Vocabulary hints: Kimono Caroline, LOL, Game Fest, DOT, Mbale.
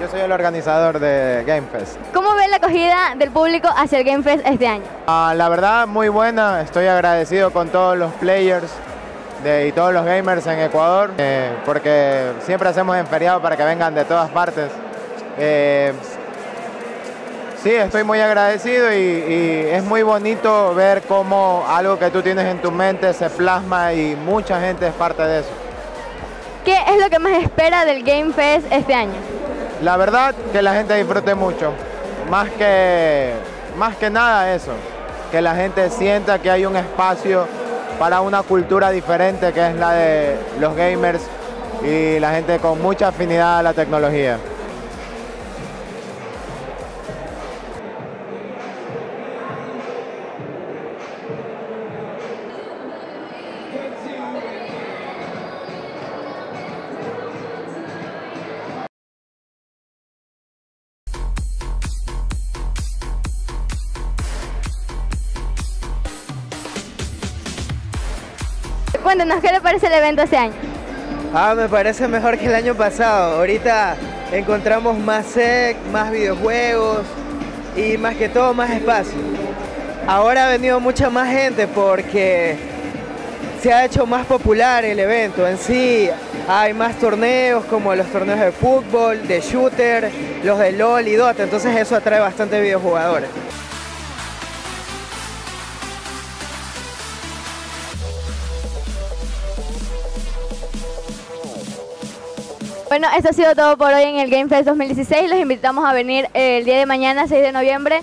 Yo soy el organizador de Game Fest. ¿Cómo ven la acogida del público hacia el Game Fest este año? La verdad, muy buena. Estoy agradecido con todos los players y todos los gamers en Ecuador, porque siempre hacemos en feriado para que vengan de todas partes. Sí, estoy muy agradecido y es muy bonito ver cómo algo que tú tienes en tu mente se plasma y mucha gente es parte de eso. ¿Qué es lo que más espera del Game Fest este año? La verdad, que la gente disfrute mucho, más que nada eso, que la gente sienta que hay un espacio para una cultura diferente que es la de los gamers y la gente con mucha afinidad a la tecnología. Cuéntanos, ¿qué le parece el evento este año? Me parece mejor que el año pasado. Ahorita encontramos más sec, más videojuegos y más que todo más espacio. Ahora ha venido mucha más gente porque se ha hecho más popular el evento en sí. Hay más torneos como los torneos de fútbol, de shooter, los de LOL y DOT. Entonces eso atrae bastante videojugadores. Bueno, esto ha sido todo por hoy en el Game Fest 2016. Los invitamos a venir el día de mañana, 6 de noviembre.